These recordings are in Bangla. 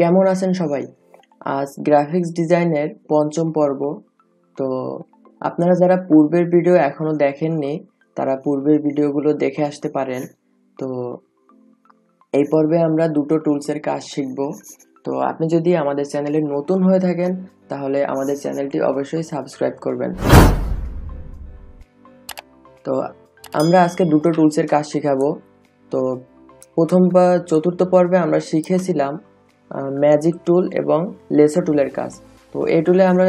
কেমন আছেন সবাই? আজ গ্রাফিক্স ডিজাইনের পঞ্চম পর্ব। তো আপনারা যারা পূর্বের ভিডিও এখনও দেখেননি তারা পূর্বের ভিডিওগুলো দেখে আসতে পারেন। তো এই পর্বে আমরা দুটো টুলসের কাজ শিখব। তো আপনি যদি আমাদের চ্যানেলে নতুন হয়ে থাকেন তাহলে আমাদের চ্যানেলটি অবশ্যই সাবস্ক্রাইব করবেন। তো আমরা আজকে দুটো টুলসের কাজ শিখাবো। তো প্রথম বা চতুর্থ পর্বে আমরা শিখেছিলাম ম্যাজিক টুল এবং লেসো টুলের কাজ। তো এই টুলে আমরা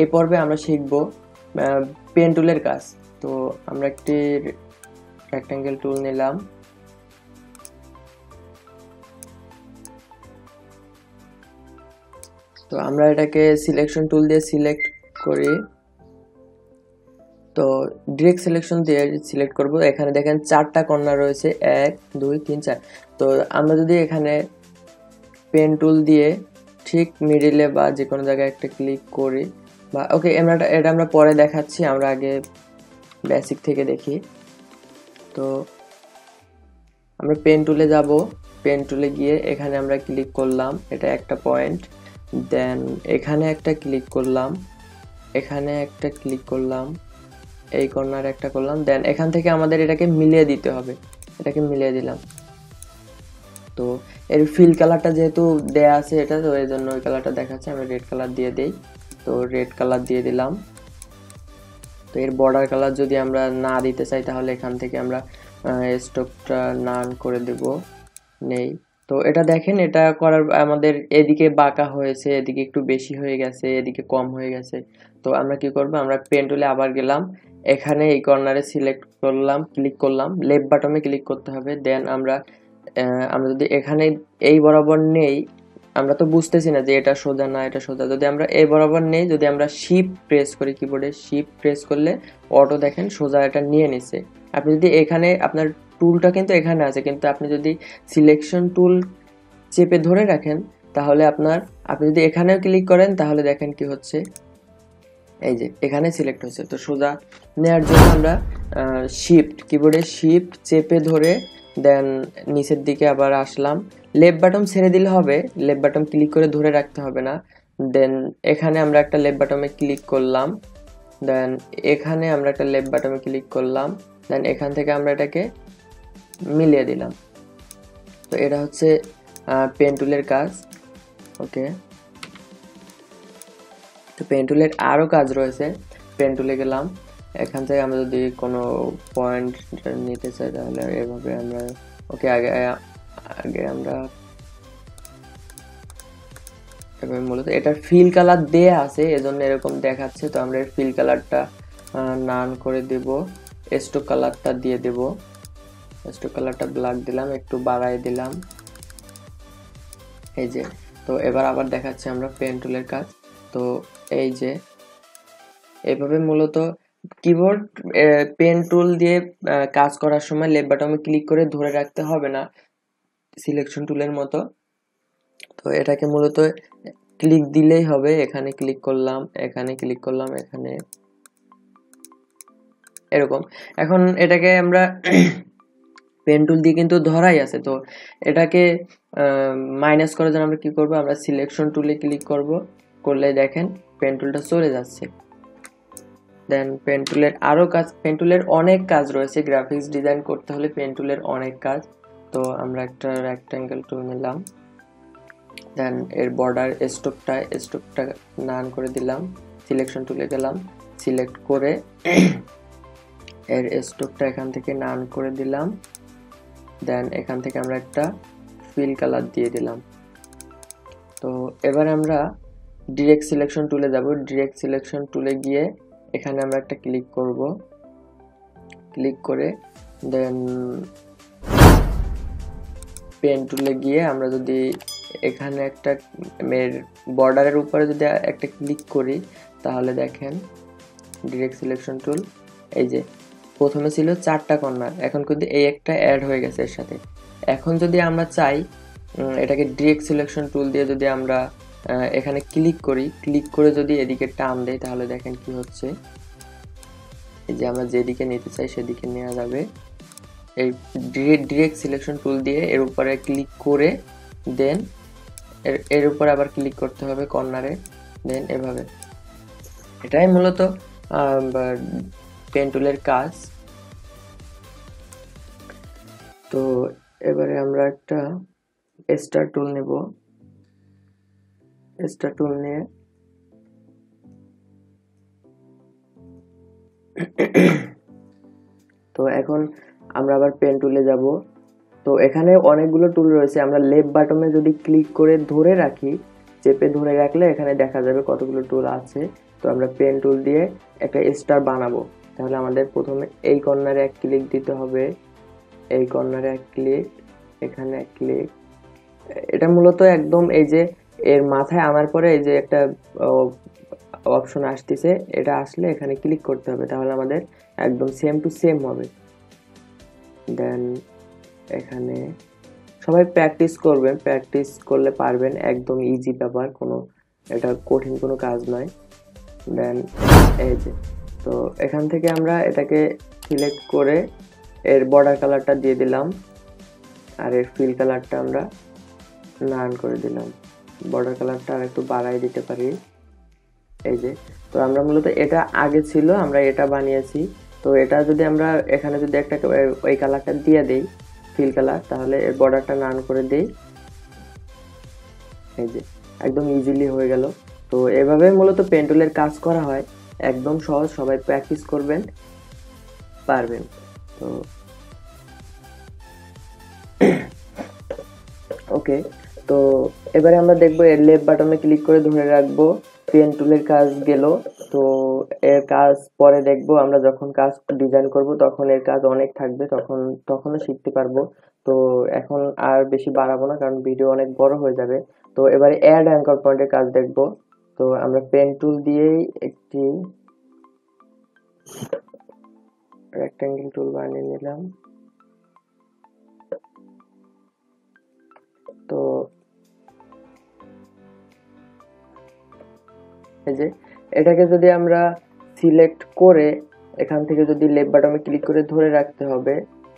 এই পর্বে আমরা শিখব পেন টুলের কাজ। তো আমরা একটি রেক্ট্যাঙ্গেল টুল নিলাম। তো আমরা এটাকে সিলেকশন টুল দিয়ে সিলেক্ট করি। তো ডিরেক্ট সিলেকশন দিয়ে সিলেক্ট করব। এখানে দেখেন চারটা কর্নার রয়েছে, 1 2 3 4। তো আমরা যদি এখানে পেন টুল দিয়ে ঠিক মিডিলে বা যে কোনো জায়গায় একটা ক্লিক করি বা ওকে, এটা আমরা পরে দেখাচ্ছি, আমরা আগে বেসিক থেকে দেখি। তো আমরা পেন টুলে যাব। পেন টুলে গিয়ে এখানে আমরা ক্লিক করলাম, এটা একটা পয়েন্ট। দেন এখানে একটা ক্লিক করলাম, এখানে একটা ক্লিক করলাম, এই কর্নার একটা করলাম। দেন এখান থেকে আমাদের এটাকে মিলিয়ে দিতে হবে, এটাকে মিলিয়ে দিলাম। তো এর ফিল কালারটা যেহেতু দেয়া আছে এটা, তো এই জন্য ওই কালারটা দেখাচ্ছে, আমরা রেড কালার দিয়ে দিই। তো রেড কালার দিয়ে দিলাম। তো এর বর্ডার কালার যদি আমরা না দিতে চাই তাহলে এখান থেকে আমরা স্টকটা নান করে দেব, নেই। তো এটা দেখেন, এটা করার আমাদের এদিকে বাঁকা হয়েছে, এদিকে একটু বেশি হয়ে গেছে, এদিকে কম হয়ে গেছে। তো আমরা কি করব, আমরা পেন টুলে আবার গেলাম, এখানে এই কর্নারে সিলেক্ট করলাম, ক্লিক করলাম, লেফট বাটনে ক্লিক করতে হবে। দেন আমরা যদি এখানে এই বরাবর নেই, আমরা তো বুঝতেছি না যে এটা সোজা না এটা সোজা। যদি আমরা এই বরাবর নেই, যদি আমরা শিফট প্রেস করি কিবোর্ডে, শিফট প্রেস করলে অটো দেখেন সোজা এটা নিয়ে নিচ্ছে। আপনি যদি এখানে, আপনার টুলটা কিন্তু এখানে আছে, কিন্তু আপনি যদি সিলেকশন টুল চেপে ধরে রাখেন তাহলে আপনি যদি এখানেও ক্লিক করেন তাহলে দেখেন কি হচ্ছে, এই যে এখানে সিলেক্ট হচ্ছে। তো সোজা নেওয়ার জন্য আমরা শিফট, কিবোর্ডে শিফট চেপে ধরে দেন নিচের দিকে আবার আসলাম, লেফট বাটন ছেড়ে দিলে হবে, লেফট বাটন ক্লিক করে ধরে রাখতে হবে না। দেন এখানে আমরা একটা লেফট বাটনে ক্লিক করলাম, দেন এখানে আমরা একটা লেফট বাটনে ক্লিক করলাম, দেন এখান থেকে আমরা এটাকে মিলিয়ে দিলাম। তো এটা হচ্ছে পেন টুলের কাজ। ওকে, তো পেন টুলের আরও কাজ রয়েছে। পেন টুলে গেলাম, এখান থেকে আমরা যদি কোনো পয়েন্ট নিতে চাই তাহলে এভাবে আমরা ওকে, আগে আগে আমরা এভাবে, মূলত এটা ফিল কালার দেয়া আছে এজন্য এরকম দেখাচ্ছে। তো আমরা ফিল কালারটা নান করে দেব, স্টক কালারটা দিয়ে দেব, স্টক কালারটা ব্ল্যাক দিলাম, একটু বাড়াই দিলাম, এই যে। তো এবার আবার দেখাচ্ছি আমরা পেন টুলের কাজ। তো এই যে এভাবে মূলত কিবোর্ড পেন টুল দিয়ে কাজ করার সময় লেফট বাটনে ক্লিক করে ধরে রাখতে হবে না, সিলেকশন টুলের মতো। তো এটাকে মূলত ক্লিক দিলেই হবে, এখানে ক্লিক করলাম, এখানে ক্লিক করলাম, এখানে, এরকম। এখন এটাকে আমরা পেন টুল দিয়ে কিন্তু ধরাই আছে। তো এটাকে মাইনাস করার জন্য আমরা কি করব, আমরা সিলেকশন টুলে ক্লিক করব, করলে দেখেন পেন টুলটা চলে যাচ্ছে। দেন পেন টুলের আরও কাজ, পেন টুলের অনেক কাজ রয়েছে, গ্রাফিক্স ডিজাইন করতে হলে পেন টুলের অনেক কাজ। তো আমরা একটা রেক্ট্যাঙ্গেল টুল নিলাম, দেন এর বর্ডার স্টকটা নান করে দিলাম, সিলেকশন টুলে গেলাম, সিলেক্ট করে এর স্টকটা এখান থেকে নান করে দিলাম। দেন এখান থেকে আমরা একটা ফিল কালার দিয়ে দিলাম। তো এবার আমরা ডিরেক্ট সিলেকশন টুলে যাব। ডিরেক্ট সিলেকশন টুলে গিয়ে এখানে আমরা একটা ক্লিক করব, ক্লিক করে দেন পেন টুলে গিয়ে আমরা যদি এখানে একটা বর্ডারের উপরে যদি একটা ক্লিক করি তাহলে দেখেন ডিরেক্ট সিলেকশন টুল, এই যে প্রথমে ছিল চারটা কর্নার, এখন কিন্তু এই একটা অ্যাড হয়ে গেছে এর সাথে। এখন যদি আমরা চাই এটাকে ডিরেক্ট সিলেকশন টুল দিয়ে যদি আমরা এখানে ক্লিক করি, ক্লিক করে যদি এদিকে টান দেয় তাহলে দেখেন কি হচ্ছে, এই যে আমরা যেদিকে নিতে চাই সেদিকে নেওয়া যাবে। এই ডিরেক্ট সিলেকশন টুল দিয়ে এর উপরে ক্লিক করে দেন एर ऊपर आबार क्लिक करते होबे कॉर्नारे देन एभाबे এটাই মূলত পেন টুলের কাজ। তো এবারে আমরা একটা স্টার টুল নেব। স্টার টুল নিয়ে তো এখন আমরা আবার পেন টুলে যাব। তো এখানে অনেকগুলো টুল রয়েছে, আমরা লেফট বাটনে যদি ক্লিক করে ধরে রাখি, চেপে ধরে রাখলে এখানে দেখা যাবে কতগুলো টুল আছে। তো আমরা পেন টুল দিয়ে একটা স্টার বানাবো। তাহলে আমাদের প্রথমে এই কর্নারে এক ক্লিক দিতে হবে, এই কর্নারে এক ক্লিক, এখানে এক ক্লিক। এটা মূলত একদম এই যে এর মাথায় আনার পরে এই যে একটা অপশন আসতেছে, এটা আসলে এখানে ক্লিক করতে হবে, তাহলে আমাদের একদম সেম টু সেম হবে। দেন এখানে সবাই প্র্যাকটিস করবেন, প্র্যাকটিস করলে পারবেন, একদম ইজি ব্যাপার, কোনো এটা কঠিন কোনো কাজ নয়। দেন এই যে তো এখান থেকে আমরা এটাকে সিলেক্ট করে এর বর্ডার কালারটা দিয়ে দিলাম, আর এর ফিল কালারটা আমরা নান করে দিলাম। বর্ডার কালারটা আর একটু বাড়াই দিতে পারি, এই যে। তো আমরা মূলত এটা আগে ছিল, আমরা এটা বানিয়েছি। তো এটা যদি আমরা এখানে যদি একটা ওই কালারটা দিয়ে দিই ফিল কালার, তাহলে এর বর্ডারটা নান করে দিই, এই যে একদম ইজিলি হয়ে গেল। তো এভাবে মূলত পেন টুলের কাজ করা হয়, একদম সহজ, সবাই প্র্যাকটিস করবেন, পারবেন। তো ওকে, তো এবারে আমরা দেখবো এর লেফট বাটনে ক্লিক করে ধরে রাখবো, পেন টুলের কাজ গেল। তো এর কাজ পরে দেখবো, আমরা যখন কাজ ডিজাইন করব তখন এর কাজ অনেক থাকবে, তখনও শিখতে পারবো। তো এখন আর বেশি বাড়াবো না, কারণ ভিডিও অনেক বড় হয়ে যাবে। তো এবারে অ্যাড অ্যাঙ্কর পয়েন্টের কাজ দেখবো। তো আমরা পেন টুল দিয়েই একটি রেক্ট্যাঙ্গেল টুল বানিয়ে নিলাম। তো এই যে এটাকে যদি আমরা সিলেক্ট করে এখান থেকে যদি লেফট বাটনে ক্লিক করে ধরে রাখতে হবে,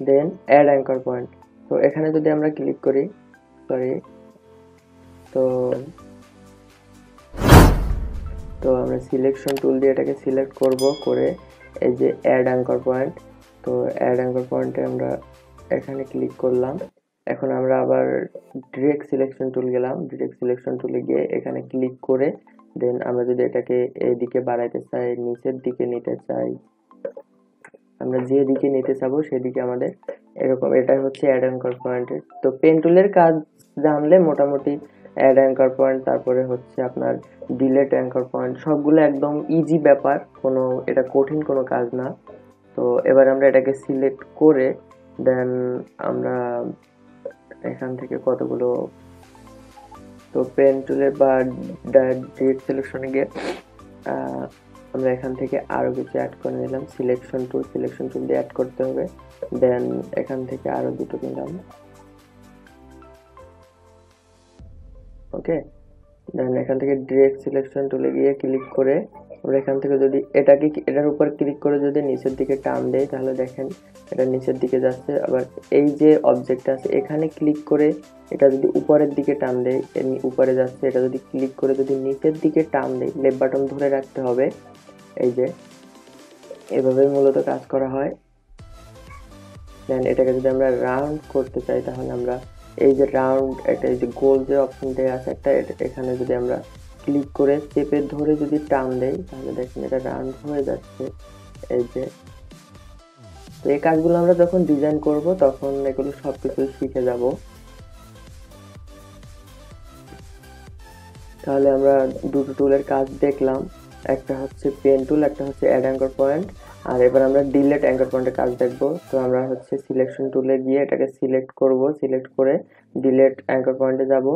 দেন অ্যাড অ্যাঙ্কর পয়েন্ট। তো এখানে যদি আমরা ক্লিক করি, সরি, তো আমরা সিলেকশন টুল দিয়ে এটাকে সিলেক্ট করব, করে এই যে অ্যাড অ্যাঙ্কর পয়েন্ট। তো অ্যাড অ্যাঙ্কর পয়েন্টে আমরা এখানে ক্লিক করলাম। এখন আমরা আবার ডিরেক্ট সিলেকশন টুল গেলাম, ডিরেক্ট সিলেকশন টুলে গিয়ে এখানে ক্লিক করে দেন আমরা যদি এটাকে এদিকে বাড়াইতে চাই, নিচের দিকে নিতে চাই, আমরা যে দিকে নিতে চাবো সেদিকে আমাদের এরকম, এটাই হচ্ছে অ্যাড অ্যাঙ্কর পয়েন্টের। তো পেন টুলের কাজ জানলে মোটামুটি অ্যাড অ্যাঙ্কর পয়েন্ট, তারপরে হচ্ছে আপনার ডিলেট অ্যাঙ্কর পয়েন্ট, সবগুলো একদম ইজি ব্যাপার, কোনো এটা কঠিন কোনো কাজ না। তো এবার আমরা এটাকে সিলেক্ট করে দেন আমরা এখান থেকে কতগুলো, তো পেন টুলে বা ডিরেক্ট সিলেকশনে গিয়ে আমরা এখান থেকে আরও কিছু অ্যাড করে নিলাম। সিলেকশন টুল দিয়ে অ্যাড করতে হবে, দেন এখান থেকে আরও দুটো নিলাম, ওকে। দেন এখান থেকে ডিরেক্ট সিলেকশন টুলে গিয়ে ক্লিক করে আমরা এখান থেকে যদি এটাকে এটার উপর ক্লিক করে যদি নিচের দিকে টান দেয়, তাহলে দেখেন এটা নিচের দিকে যাচ্ছে। আবার এই যে অবজেক্টটা আছে এখানে ক্লিক করে এটা যদি উপরের দিকে টান দেয়, উপরে যাচ্ছে। এটা যদি ক্লিক করে যদি নিচের দিকে টান দেয়, লেফট বাটন ধরে রাখতে হবে, এই যে এভাবে মূলত কাজ করা হয়। দেন এটাকে যদি আমরা রাউন্ড করতে চাই, তাহলে আমরা এই যে রাউন্ড একটা এই যে গোল যে অপশন দেওয়া আছে একটা, এখানে যদি আমরা ক্লিক করে চেপে ধরে যদি টান দেই, তাহলে দেখেন এটা রাউন্ড হয়ে যাচ্ছে, এই যে। তো এই কাজগুলো আমরা যখন ডিজাইন করব তখন এগুলো সব কিছু শিখে যাব। তাহলে আমরা দুটো টুলের কাজ দেখলাম, একটা হচ্ছে পেন টুল, একটা হচ্ছে অ্যাড অ্যাঙ্কর পয়েন্ট। আর এবার আমরা ডিলেট অ্যাঙ্কর পয়েন্টের কাজ দেখব। তো আমরা হচ্ছে সিলেকশন টুলে গিয়ে এটাকে সিলেক্ট করব, সিলেক্ট করে ডিলেট অ্যাঙ্কর পয়েন্টে যাব।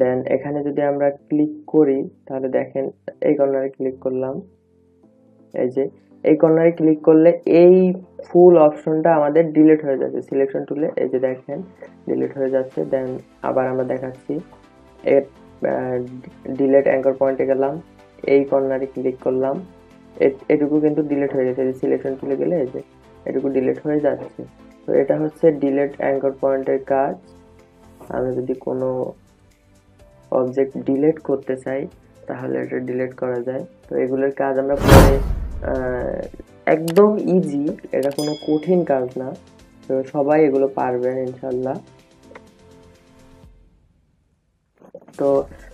দেন এখানে যদি আমরা ক্লিক করি, তাহলে দেখেন এই কর্নারে ক্লিক করলাম, এই যে এই কর্নারে ক্লিক করলে এই ফুল অপশনটা আমাদের ডিলেট হয়ে যাচ্ছে সিলেকশন টুলে, এই যে দেখেন ডিলেট হয়ে যাচ্ছে। দেন আবার আমরা দেখাচ্ছি, এর ডিলেট অ্যাঙ্কর পয়েন্টে গেলাম, এই কর্নারে ক্লিক করলাম, এটুকু কিন্তু ডিলেট হয়ে গেছে। সিলেকশন টুলে গেলে এই যে এটুকু ডিলেট হয়ে যাচ্ছে। তো এটা হচ্ছে ডিলেট অ্যাঙ্কর পয়েন্টের কাজ। আমরা যদি কোনো অবজেক্ট ডিলিট করতে চাই তাহলে এটা ডিলিট করা যায়। তো এগুলোর কাজ আমরা পরে একদম ইজি, এটা কোনো কঠিন কাজ না, তো সবাই এগুলো পারবেন ইনশাআল্লাহ। তো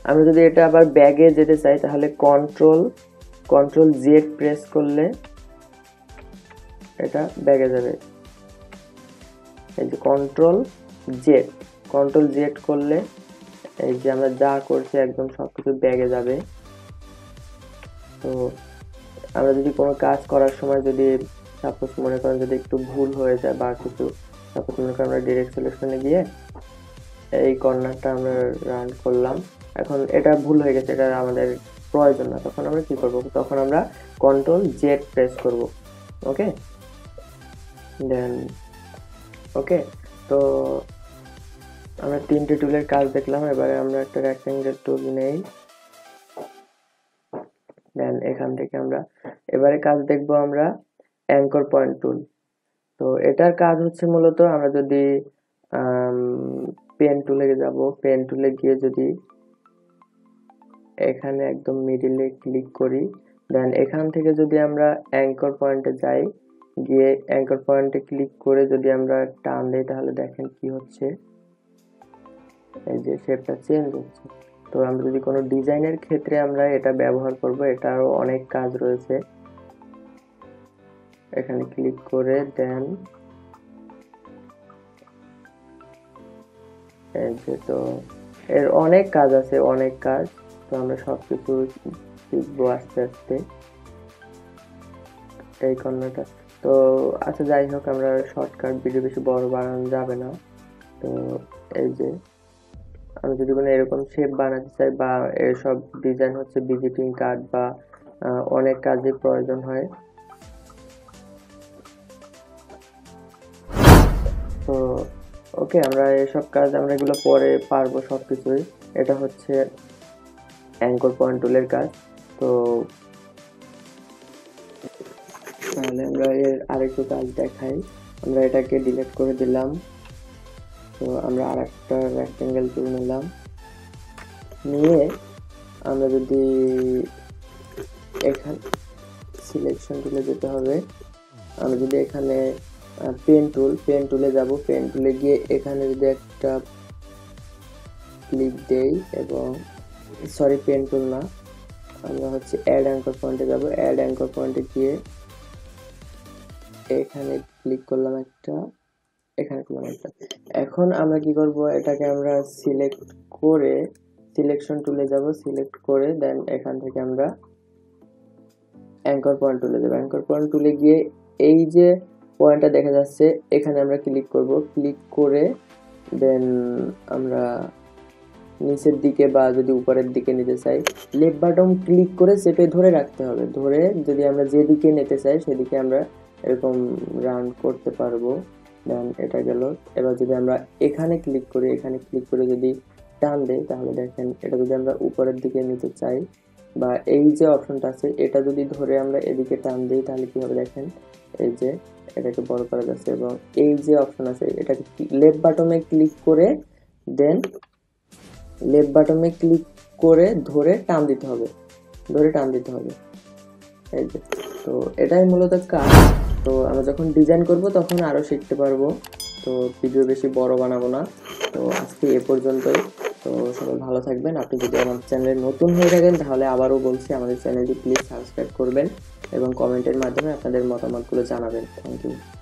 আমরা যদি এটা আবার ব্যাগে যেতে চাই তাহলে কন্ট্রোল জেড প্রেস করলে এটা ব্যাগে যাবে। এই যে কন্ট্রোল জেড করলে এই যে আমরা যা করছি একদম সবকিছু ব্যাগে যাবে। তো আমরা যদি কোনো কাজ করার সময় যদি সাপোজ মনে করেন যদি একটু ভুল হয়ে যায় বা কিছু, সাপোজ মনে করেন আমরা ডাইরেক্ট সিলেকশনে গিয়ে এই কর্নারটা আমরা রান করলাম, এখন এটা ভুল হয়ে গেছে, এটা আমাদের প্রয়োজন না, তখন আমরা কি করব, তখন আমরা কন্ট্রোল জেড প্রেস করব। ওকে দেন ওকে। তো আমরা তিনটে টুলের কাজ দেখলাম, এবারে আমরা একটা রেক্ট্যাঙ্গেল টুল নেই, দেন এখান থেকে আমরা এবারে কাজ দেখব আমরা অ্যাঙ্কর পয়েন্ট টুল। তো এটার কাজ হচ্ছে মূলত আমরা যদি পেন টুলে যাব, পেন টুলে গিয়ে যদি এখানে একদম মিডিলে ক্লিক করি, দেন এখান থেকে যদি আমরা অ্যাঙ্কর পয়েন্টে যাই, গিয়ে অ্যাঙ্কর পয়েন্টে ক্লিক করে যদি আমরা টান দিই তাহলে দেখেন কি হচ্ছে, এই যে শেপটা চেঞ্জ হচ্ছে। তো আমরা যদি কোনো ডিজাইনের ক্ষেত্রে আমরা এটা ব্যবহার করব, এটারও অনেক কাজ রয়েছে। এখানে ক্লিক করে দেন এই যে, তো এর অনেক কাজ আছে, অনেক কাজ, তো আমরা সবকিছু শিখবো আস্তে আস্তে। এই কর্নারটা তো আচ্ছা যাই হোক, আমরা শর্টকাট ভিডিও বেশি বড় বানানো যাবে না। তো এই যে আমি যদি কোনো এরকম শেপ বানাতে চাই বা এসব ডিজাইন হচ্ছে ভিজিটিং কার্ড বা অনেক কাজে প্রয়োজন হয়। তো ওকে, আমরা এসব কাজ আমরা এগুলো পরে পারবো সব কিছুই। এটা হচ্ছে অ্যাঙ্কর পয়েন্ট টুলের কাজ। তো তাহলে আমরা এর আরেকটু কাজ দেখাই, আমরা এটাকে ডিলিট করে দিলাম। তো আমরা আর একটা রেক্ট্যাঙ্গেল টুল নিলাম, নিয়ে আমরা যদি এখানে সিলেকশন টুলে যেতে হবে, আমরা যদি এখানে পেন টুলে যাব, পেন টুলে গিয়ে এখানে যদি একটা ক্লিক দেই এবং সরি পেন টুল না, আমরা হচ্ছে অ্যাড অ্যাঙ্কর পয়েন্টে যাব। অ্যাড অ্যাঙ্কর পয়েন্টে গিয়ে এখানে ক্লিক করলাম একটা, এখানে করলাম একটা। এখন আমরা কি করব, এটাকে আমরা সিলেক্ট করে সিলেকশন টুলে যাব, সিলেক্ট করে দেন এখান থেকে আমরা অ্যাঙ্কর পয়েন্ট টুলে যাব। অ্যাঙ্কর পয়েন্ট টুলে গিয়ে এই যে পয়েন্টটা দেখা যাচ্ছে এখানে আমরা ক্লিক করব, ক্লিক করে দেন আমরা নিচের দিকে বা যদি উপরের দিকে নিতে চাই লেফট বাটন ক্লিক করে সেটাই ধরে রাখতে হবে, ধরে যদি আমরা যেদিকে নিতে চাই সেদিকে আমরা এরকম রান করতে পারবো। দেন এটা গেল। এবার যদি আমরা এখানে ক্লিক করি, এখানে ক্লিক করে যদি টান দেই তাহলে দেখেন এটা যদি আমরা উপরের দিকে নিতে চাই বা এই যে অপশনটা আছে এটা যদি ধরে আমরা এদিকে টান দিই তাহলে কি হবে দেখেন, এই যে এটাকে বড় করা যাচ্ছে এবং এই যে অপশন আছে এটাকে লেফট বাটনে ক্লিক করে দেন লেফট বাটনে ক্লিক করে ধরে টান দিতে হবে এই যে। তো এটাই মূলত কাজ। তো আমরা যখন ডিজাইন করব তখন আরও শিখতে পারবো। তো ভিডিও বেশি বড় বানাবো না। তো আজকে এ পর্যন্তই। তো সবাই ভালো থাকবেন। আপনি যদি আমাদের চ্যানেলে নতুন হয়ে থাকেন তাহলে আবারও বলছি আমাদের চ্যানেলটি প্লিজ সাবস্ক্রাইব করবেন এবং কমেন্টের মাধ্যমে আপনাদের মতামতগুলো জানাবেন। Thank you.